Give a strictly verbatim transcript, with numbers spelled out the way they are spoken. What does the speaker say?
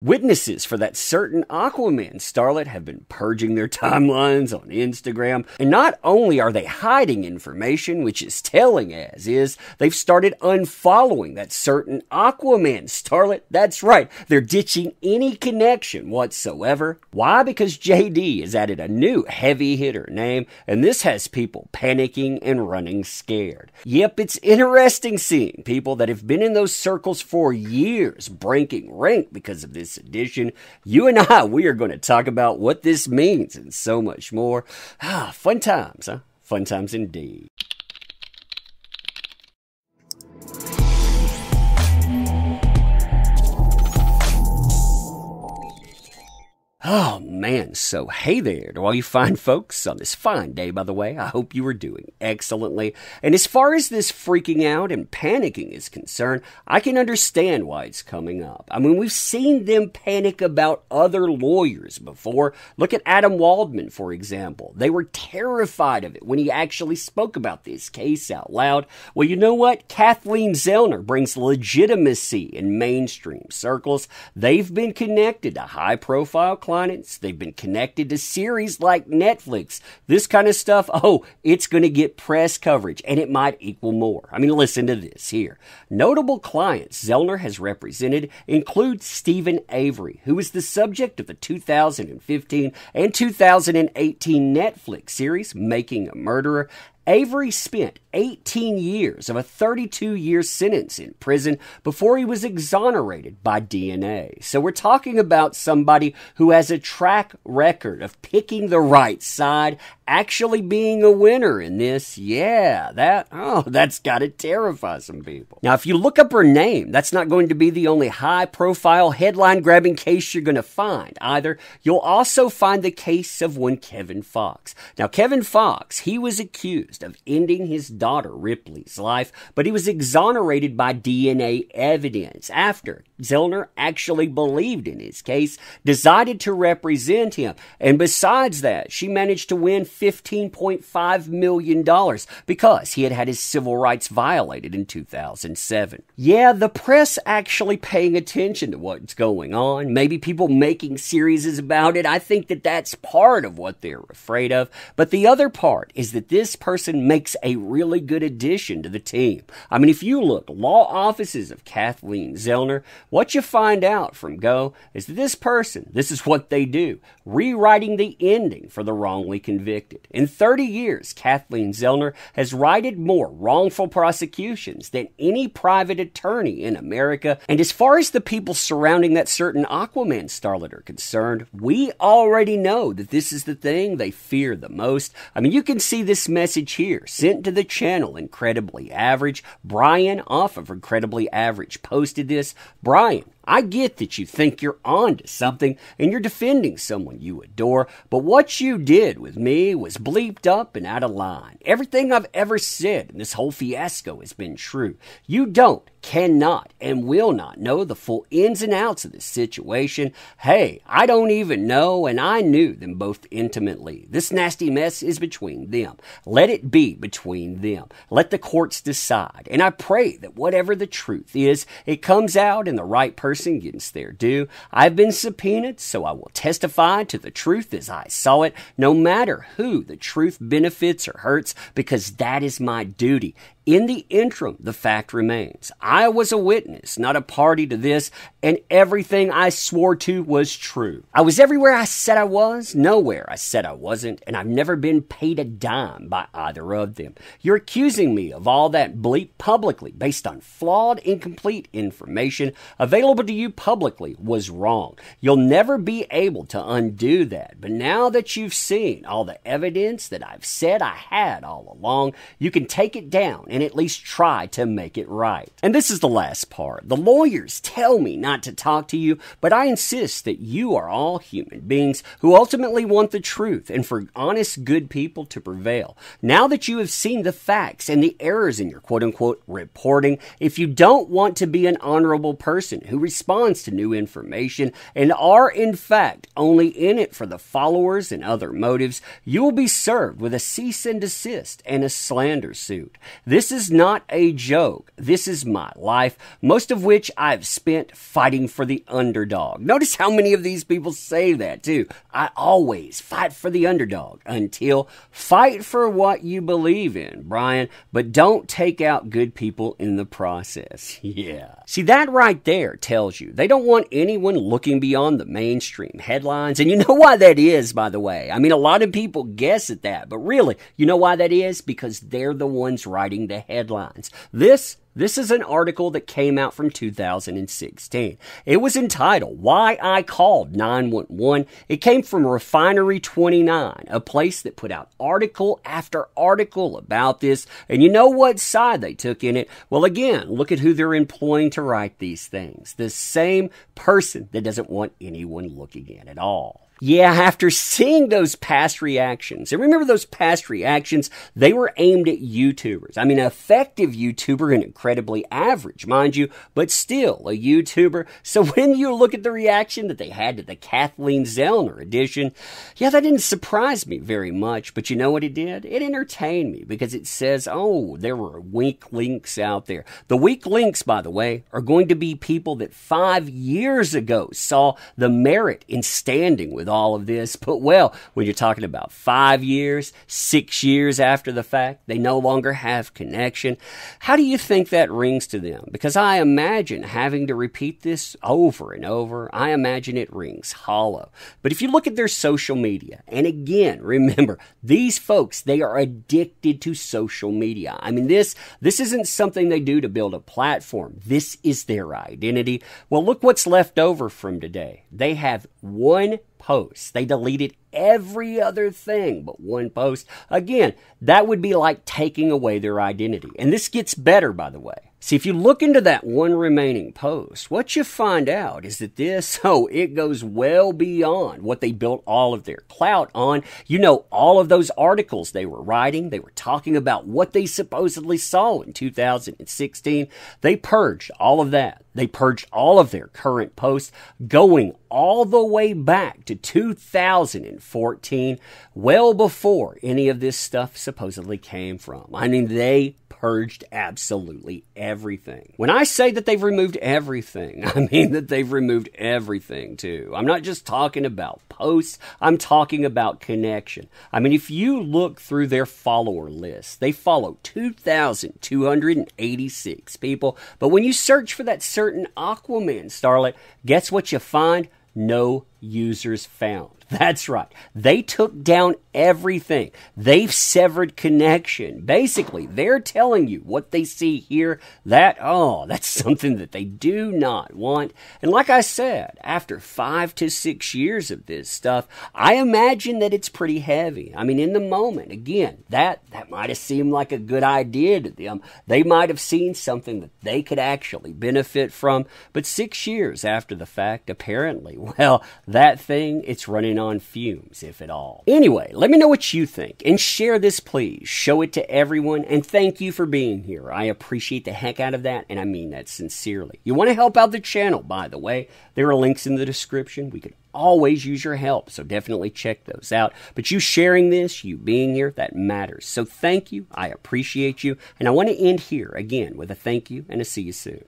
Witnesses for that certain Aquaman starlet have been purging their timelines on Instagram, and not only are they hiding information, which is telling as is, they've started unfollowing that certain Aquaman starlet. That's right, they're ditching any connection whatsoever. Why? Because J D has added a new heavy hitter name, and this has people panicking and running scared. Yep, it's interesting seeing people that have been in those circles for years breaking rank because of this edition. You and I, we are going to talk about what this means and so much more. Ah, fun times, huh? Fun times indeed. Oh man, so hey there to all you fine folks on this fine day, by the way. I hope you are doing excellently. And as far as this freaking out and panicking is concerned, I can understand why it's coming up. I mean, we've seen them panic about other lawyers before. Look at Adam Waldman, for example. They were terrified of it when he actually spoke about this case out loud. Well, you know what? Kathleen Zellner brings legitimacy in mainstream circles. They've been connected to high-profile clients. They've been connected to series like Netflix. This kind of stuff, oh, it's going to get press coverage, and it might equal more. I mean, listen to this here. Notable clients Zellner has represented include Stephen Avery, who is the subject of the two thousand fifteen and two thousand eighteen Netflix series, Making a Murderer. Avery spent eighteen years of a thirty-two year sentence in prison before he was exonerated by D N A. So we're talking about somebody who has a track record of picking the right side, actually being a winner in this. Yeah, that, oh, that's got to terrify some people. Now, if you look up her name, that's not going to be the only high-profile, headline-grabbing case you're going to find either. You'll also find the case of one Kevin Fox. Now, Kevin Fox, he was accused of ending his daughter Ripley's life, but he was exonerated by D N A evidence after Zellner actually believed in his case, decided to represent him. And besides that, she managed to win fifteen point five million dollars because he had had his civil rights violated in two thousand seven. Yeah, the press actually paying attention to what's going on, maybe people making series about it. I think that that's part of what they're afraid of. But the other part is that this person makes a really good addition to the team. I mean, if you look, law offices of Kathleen Zellner, what you find out from Go is that this person, this is what they do, rewriting the ending for the wrongly convicted. In thirty years, Kathleen Zellner has righted more wrongful prosecutions than any private attorney in America. And as far as the people surrounding that certain Aquaman starlet are concerned, we already know that this is the thing they fear the most. I mean, you can see this message here, sent to the channel Incredibly Average. Brian off of Incredibly Average posted this. Brian, I get that you think you're on to something and you're defending someone you adore, but what you did with me was bleeped up and out of line. Everything I've ever said in this whole fiasco has been true. You don't, cannot, and will not know the full ins and outs of this situation. Hey, I don't even know, and I knew them both intimately. This nasty mess is between them. Let it be between them. Let the courts decide. And I pray that whatever the truth is, it comes out in the right person gets their due. I've been subpoenaed, so I will testify to the truth as I saw it, no matter who the truth benefits or hurts, because that is my duty. In the interim, the fact remains. I was a witness, not a party to this, and everything I swore to was true. I was everywhere I said I was, nowhere I said I wasn't, and I've never been paid a dime by either of them. You're accusing me of all that bleep publicly based on flawed, incomplete information available to you publicly was wrong. You'll never be able to undo that, but now that you've seen all the evidence that I've said I had all along, you can take it down and at least try to make it right. And this is the last part. The lawyers tell me not to talk to you, but I insist that you are all human beings who ultimately want the truth and for honest, good people to prevail. Now that you have seen the facts and the errors in your quote-unquote reporting, if you don't want to be an honorable person who responds to new information and are in fact only in it for the followers and other motives, you will be served with a cease and desist and a slander suit. This This is not a joke. This is my life, most of which I've spent fighting for the underdog. Notice how many of these people say that, too. I always fight for the underdog until fight for what you believe in, Brian, but don't take out good people in the process. Yeah. See, that right there tells you they don't want anyone looking beyond the mainstream headlines. And you know why that is, by the way. I mean, a lot of people guess at that, but really, you know why that is? Because they're the ones writing the headlines. This This is an article that came out from two thousand sixteen. It was entitled, Why I Called nine one one. It came from Refinery twenty-nine, a place that put out article after article about this. And you know what side they took in it? Well, again, look at who they're employing to write these things. The same person that doesn't want anyone looking in at all. Yeah, after seeing those past reactions, and remember those past reactions, they were aimed at YouTubers. I mean, an effective YouTuber and incredibly average, mind you, but still a YouTuber. So when you look at the reaction that they had to the Kathleen Zellner edition, yeah, that didn't surprise me very much, but you know what it did? It entertained me because it says, oh, there were weak links out there. The weak links, by the way, are going to be people that five years ago saw the merit in standing with all of this, but well, when you're talking about five years, six years after the fact, they no longer have connection. How do you think that rings to them? Because I imagine having to repeat this over and over, I imagine it rings hollow. But if you look at their social media, and again, remember, these folks, they are addicted to social media. I mean, this, this isn't something they do to build a platform. This is their identity. Well, look what's left over from today. They have one post. They deleted every other thing but one post. Again, that would be like taking away their identity. And this gets better, by the way. See, if you look into that one remaining post, what you find out is that this, oh, it goes well beyond what they built all of their clout on. You know, all of those articles they were writing, they were talking about what they supposedly saw in two thousand sixteen. They purged all of that. They purged all of their current posts, going all the way back to two thousand fourteen, well before any of this stuff supposedly came from. I mean, they purged absolutely everything. When I say that they've removed everything, I mean that they've removed everything too. I'm not just talking about posts, I'm talking about connection. I mean, if you look through their follower list, they follow two thousand two hundred eighty-six people. But when you search for that certain Aquaman starlet, guess what you find? No users found. That's right. They took down everything. They've severed connection. Basically, they're telling you what they see here. That, oh, that's something that they do not want. And like I said, after five to six years of this stuff, I imagine that it's pretty heavy. I mean, in the moment, again, that, that might have seemed like a good idea to them. They might have seen something that they could actually benefit from. But six years after the fact, apparently, well, that thing, it's running on fumes, if at all. Anyway, let me know what you think and share this, please. Show it to everyone, and thank you for being here. I appreciate the heck out of that, and I mean that sincerely. You want to help out the channel, by the way? There are links in the description. We could always use your help, so definitely check those out. But you sharing this, you being here, that matters. So thank you. I appreciate you, and I want to end here again with a thank you and a see you soon.